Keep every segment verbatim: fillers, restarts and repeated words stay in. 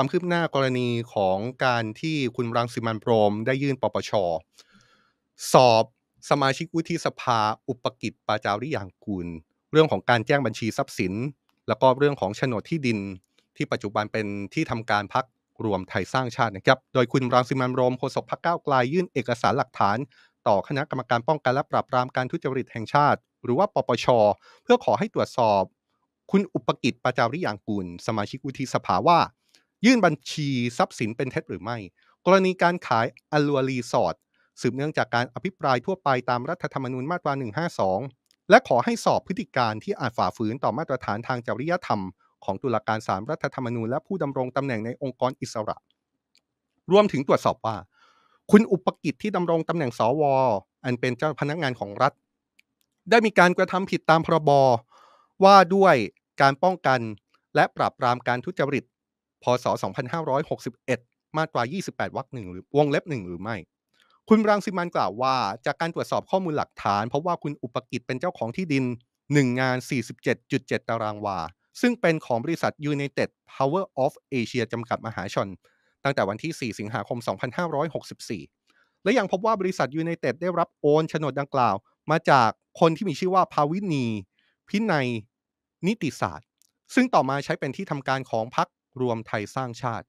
ความคืบหน้ากรณีของการที่คุณรังสิมันต์โรมได้ยื่นปปช.สอบสมาชิกวุฒิสภาอุปกิจปาจาริยางกูลเรื่องของการแจ้งบัญชีทรัพย์สินแล้วก็เรื่องของโฉนดที่ดินที่ปัจจุบันเป็นที่ทำการพรรครวมไทยสร้างชาตินะครับโดยคุณรังสิมันต์โรมโฆษกพรรคก้าวไกลยื่นเอกสารหลักฐานต่อคณะกรรมการป้องกันและปราบปรามการทุจริตแห่งชาติหรือว่าปปช.เพื่อขอให้ตรวจสอบคุณอุปกิจปาจาริยางกูลสมาชิกวุฒิสภาว่ายื่นบัญชีทรัพย์สินเป็นเท็จหรือไม่กรณีการขายอลัวรีสอร์ทสืบเนื่องจากการอภิปรายทั่วไปตามรัฐธรรมนูญมาตราหนึ่งห้าสองและขอให้สอบพฤติการที่อาจฝ่าฝืนต่อมาตรฐานทางจริยธรรมของตุลาการศาลรัฐธรรมนูญและผู้ดำรงตำแหน่งในองค์กรอิสระรวมถึงตรวจสอบว่าคุณอุปกิจที่ดำรงตำแหน่งสวอันเป็นเจ้าพนักงานของรัฐได้มีการกระทำผิดตามพรบว่าด้วยการป้องกันและปราบปรามการทุจริตพ.ศ. สองพันห้าร้อยหกสิบเอ็ด มาตรา ยี่สิบแปด วรรค หนึ่ง หรือวงเล็บ หนึ่ง หรือไม่คุณรังสิมันต์กล่าวว่าจากการตรวจสอบข้อมูลหลักฐานเพราะว่าคุณอุปกิจเป็นเจ้าของที่ดินหนึ่งงาน สี่สิบเจ็ดจุดเจ็ด ตารางวาซึ่งเป็นของบริษัท United Power of Asia จำกัดมหาชนตั้งแต่วันที่สี่สิงหาคมสองพันห้าร้อยหกสิบสี่และยังพบว่าบริษัท United ได้รับโอนโฉนดดังกล่าวมาจากคนที่มีชื่อว่าภาวินีพินัยนิติศาสตร์ซึ่งต่อมาใช้เป็นที่ทำการของพรรครวมไทยสร้างชาติ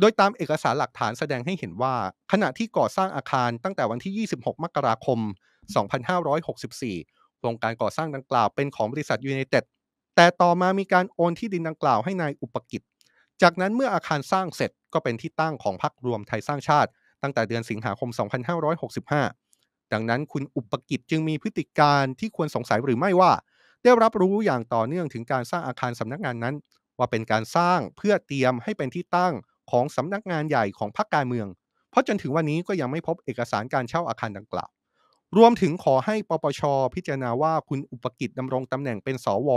โดยตามเอกสารหลักฐานแสดงให้เห็นว่าขณะที่ก่อสร้างอาคารตั้งแต่วันที่ยี่สิบหกมกราคมสองพันห้าร้อยหกสิบสี่โครงการก่อสร้างดังกล่าวเป็นของบริษัท United แต่ต่อมามีการโอนที่ดินดังกล่าวให้นายอุปกิจจากนั้นเมื่ออาคารสร้างเสร็จก็เป็นที่ตั้งของพรรครวมไทยสร้างชาติตั้งแต่เดือนสิงหาคมสองพันห้าร้อยหกสิบห้าดังนั้นคุณอุปกิจจึงมีพฤติการที่ควรสงสัยหรือไม่ว่าได้รับรู้อย่างต่อเนื่องถึงการสร้างอาคารสำนักงานนั้นว่าเป็นการสร้างเพื่อเตรียมให้เป็นที่ตั้งของสำนักงานใหญ่ของพรรคการเมืองเพราะจนถึงวันนี้ก็ยังไม่พบเอกสารการเช่าอาคารดังกล่าวรวมถึงขอให้ปปช.พิจารณาว่าคุณอุปกิจดำรงตำแหน่งเป็นสว.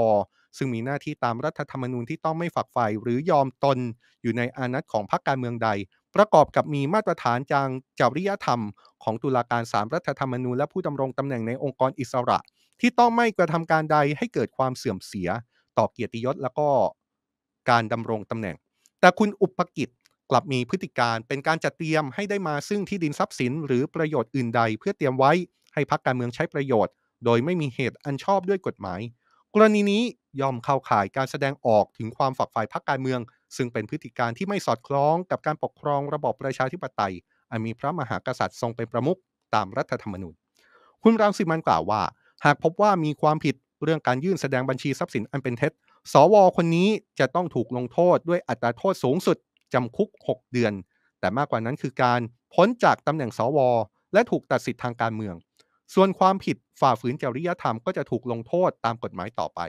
ซึ่งมีหน้าที่ตามรัฐธรรมนูญที่ต้องไม่ฝักใฝ่หรือยอมตนอยู่ในอานัตของพรรคการเมืองใดประกอบกับมีมาตรฐานทางจริยธรรมของตุลาการศาลรัฐธรรมนูญและผู้ดำรงตำแหน่งในองค์กรอิสระที่ต้องไม่กระทำการใดให้เกิดความเสื่อมเสียต่อเกียรติยศและก็การดำรงตำแหน่งแต่คุณอุปกิจกลับมีพฤติการเป็นการจัดเตรียมให้ได้มาซึ่งที่ดินทรัพย์สินหรือประโยชน์อื่นใดเพื่อเตรียมไว้ให้พรรคการเมืองใช้ประโยชน์โดยไม่มีเหตุอันชอบด้วยกฎหมายกรณีนี้ย่อมเข้าข่ายการแสดงออกถึงความฝักใฝ่พรรคการเมืองซึ่งเป็นพฤติการที่ไม่สอดคล้องกับการปกครองระบอบประชาธิปไตยอันมีพระมหากษัตริย์ทรงเป็นประมุขตามรัฐธรรมนูญคุณรังสิมันต์กล่าวว่าหากพบว่ามีความผิดเรื่องการยื่นแสดงบัญชีทรัพย์สินอันเป็นเท็จสว.คนนี้จะต้องถูกลงโทษด้วยอัตราโทษสูงสุดจำคุกหกเดือนแต่มากกว่านั้นคือการพ้นจากตำแหน่งสว.และถูกตัดสิทธิทางการเมืองส่วนความผิดฝ่าฝืนจริยธรรมก็จะถูกลงโทษตามกฎหมายต่อไป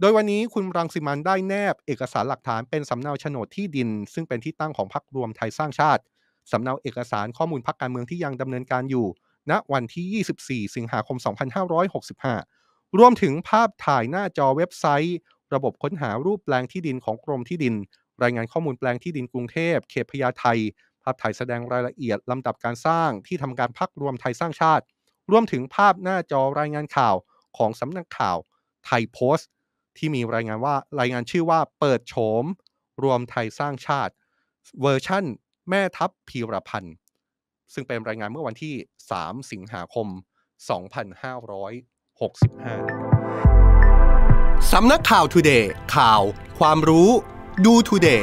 โดยวันนี้คุณรังสิมันต์ได้แนบเอกสารหลักฐานเป็นสำเนาโฉนดที่ดินซึ่งเป็นที่ตั้งของพรรครวมไทยสร้างชาติสำเนาเอกสารข้อมูลพรรคการเมืองที่ยังดำเนินการอยู่ณวันที่ยี่สิบสี่สิงหาคมสองพันห้าร้อยหกสิบห้ารวมถึงภาพถ่ายหน้าจอเว็บไซต์ระบบค้นหารูปแปลงที่ดินของกรมที่ดินรายงานข้อมูลแปลงที่ดินกรุงเทพเขตพญาไทภาพถ่ายแสดงรายละเอียดลำดับการสร้างที่ทำการพรรครวมไทยสร้างชาติรวมถึงภาพหน้าจอรายงานข่าวของสำนักข่าวไทยโพสต์ที่มีรายงานว่ารายงานชื่อว่าเปิดโฉมรวมไทยสร้างชาติเวอร์ชั่นแม่ทัพพีรพันธ์ซึ่งเป็นรายงานเมื่อวันที่สามสิงหาคมสองพันห้าร้อยหกสิบห้าสำนักข่าว Today ข่าวความรู้ดู Today